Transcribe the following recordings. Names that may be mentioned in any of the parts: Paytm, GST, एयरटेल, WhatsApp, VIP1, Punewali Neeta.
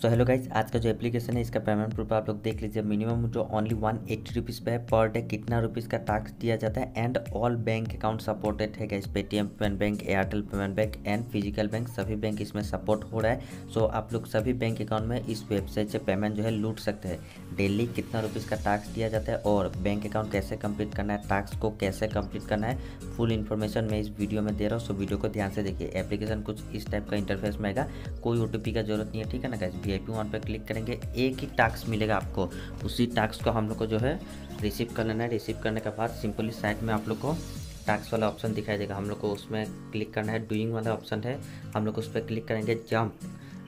So hello guys, आज का जो एप्लीकेशन है इसका पेमेंट प्रूफ आप लोग देख लीजिए। मिनिमम जो ओनली 180 रुपीज़ पे है पर डे कितना रुपीज़ का टैक्स दिया जाता है and all bank account supported है guys. Paytm payment bank, एयरटेल payment bank and physical bank सभी बैंक इसमें सपोर्ट हो रहा है। सो आप लोग सभी बैंक अकाउंट में इस वेबसाइट से पेमेंट जो है लूट सकते हैं। डेली कितना रुपीज़ का टैक्स दिया जाता है और बैंक अकाउंट कैसे कंप्लीट करना है, टैक्स को कैसे कंप्लीट करना है, फुल इन्फॉर्मेशन मैं इस वीडियो में दे रहा हूँ। सो वीडियो को ध्यान से देखिए। एप्लीकेशन कुछ इस टाइप का इंटरफेस में आएगा, कोई ओटीपी का जरूरत नहीं है, ठीक है ना गाइज। VIP1 पर क्लिक करेंगे, एक ही टास्क मिलेगा आपको, उसी टास्क को हम लोग को जो है रिसीव कर लेना है। रिसीव करने के बाद सिंपली साइड में आप लोग को टास्क वाला ऑप्शन दिखाई देगा, हम लोग को उसमें क्लिक करना है। डूइंग वाला ऑप्शन है, हम लोग उस पर क्लिक करेंगे।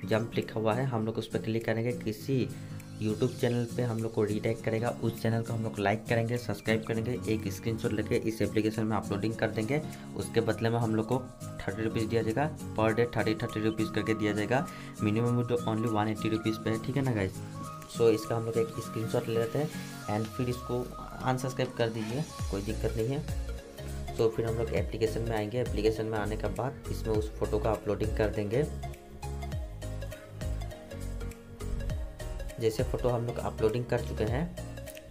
जंप लिखा हुआ है, हम लोग उस पर क्लिक करेंगे। किसी यूट्यूब चैनल पे हम लोग को रिडायरेक्ट करेगा, उस चैनल को हम लोग लाइक करेंगे, सब्सक्राइब करेंगे, एक स्क्रीनशॉट लेके इस एप्लीकेशन में अपलोडिंग कर देंगे। उसके बदले में हम लोग को 30 रुपीज़ दिया जाएगा पर डे, 30 रुपीज़ करके दिया जाएगा। मिनिमम जो ओनली 180 रुपीज़ पे है, ठीक है ना गाइज। सो इसका हम लोग एक स्क्रीनशॉट ले लेते हैं एंड फिर इसको अनसब्सक्राइब कर दीजिए, कोई दिक्कत नहीं है। तो फिर हम लोग एप्लीकेशन में आएंगे, एप्लीकेशन में आने के बाद इसमें उस फोटो का अपलोडिंग कर देंगे। जैसे फ़ोटो हम लोग अपलोडिंग कर चुके हैं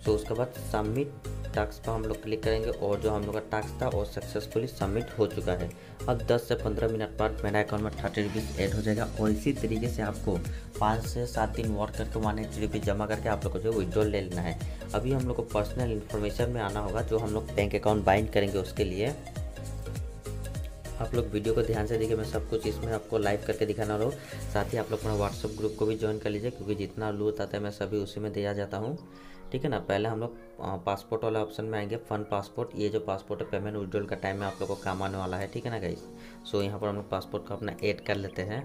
तो उसके बाद सबमिट टास्क पर हम लोग क्लिक करेंगे और जो हम लोग का टास्क था वो सक्सेसफुली सबमिट हो चुका है। अब 10 से 15 मिनट बाद मेरा अकाउंट में 30 रुपीज़ ऐड हो जाएगा और इसी तरीके से आपको 5 से 7 दिन वर्क करके 180 रुपीज़ जमा करके आप लोग को जो विड्रॉल ले लेना है। अभी हम लोग को पर्सनल इन्फॉर्मेशन में आना होगा, जो हम लोग बैंक अकाउंट बाइंड करेंगे उसके लिए। आप लोग वीडियो को ध्यान से देखिए, मैं सब कुछ इसमें आपको लाइव करके दिखाना रहा हूँ। साथ ही आप लोग अपना व्हाट्सअप ग्रुप को भी ज्वाइन कर लीजिए, क्योंकि जितना लूट आता है मैं सभी उसी में दिया जाता हूँ, ठीक है ना। पहले हम लोग पासपोर्ट वाला ऑप्शन में आएंगे, फन पासपोर्ट। ये जो पासपोर्ट है पेमेंट विड्रॉल का टाइम में आप लोग को काम आने वाला है, ठीक है ना गाइस। सो यहाँ पर हम लोग पासपोर्ट को अपना ऐड कर लेते हैं।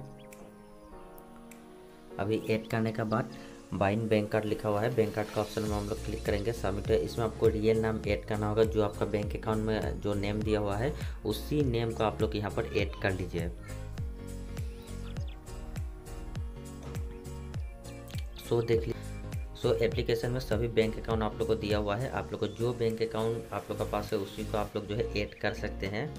अभी ऐड करने के बाद बाइंड बैंक कार्ड लिखा हुआ है, बैंक कार्ड का ऑप्शन में हम लोग क्लिक करेंगे। सबमिट है, इसमें आपको रियल नाम ऐड करना होगा, जो आपका बैंक अकाउंट में जो नेम दिया हुआ है उसी नेम को आप लोग यहाँ पर ऐड कर लीजिए। सो देख लीजिए। सो एप्लीकेशन में सभी बैंक अकाउंट आप लोग को दिया हुआ है, आप लोग को जो बैंक अकाउंट आप लोग के पास है उसी को आप लोग जो है ऐड कर सकते हैं।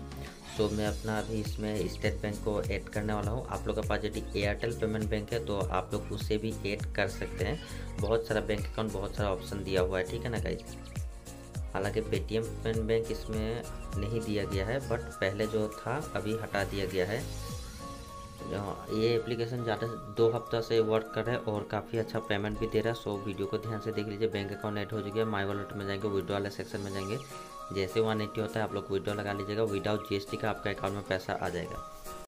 सो मैं अपना अभी इसमें स्टेट बैंक को ऐड करने वाला हूँ। आप लोग के पास यदि एयरटेल पेमेंट बैंक है तो आप लोग उसे भी ऐड कर सकते हैं। बहुत सारा बैंक अकाउंट, बहुत सारा ऑप्शन दिया हुआ है, ठीक है ना गाइस। हालांकि पेटीएम पेमेंट बैंक इसमें नहीं दिया गया है, बट पहले जो था अभी हटा दिया गया है। ये एप्लीकेशन ज़्यादा 2 हफ्ता से वर्क कर रहा है और काफ़ी अच्छा पेमेंट भी दे रहा है। सो वीडियो को ध्यान से देख लीजिए। बैंक अकाउंट ऐड हो जाएगा, माई वॉलेट में जाएंगे, विड्रॉ वाले सेक्शन में जाएंगे। जैसे 180 होता है आप लोग विड्रॉ लगा लीजिएगा, विदाउट GST का आपका अकाउंट में पैसा आ जाएगा।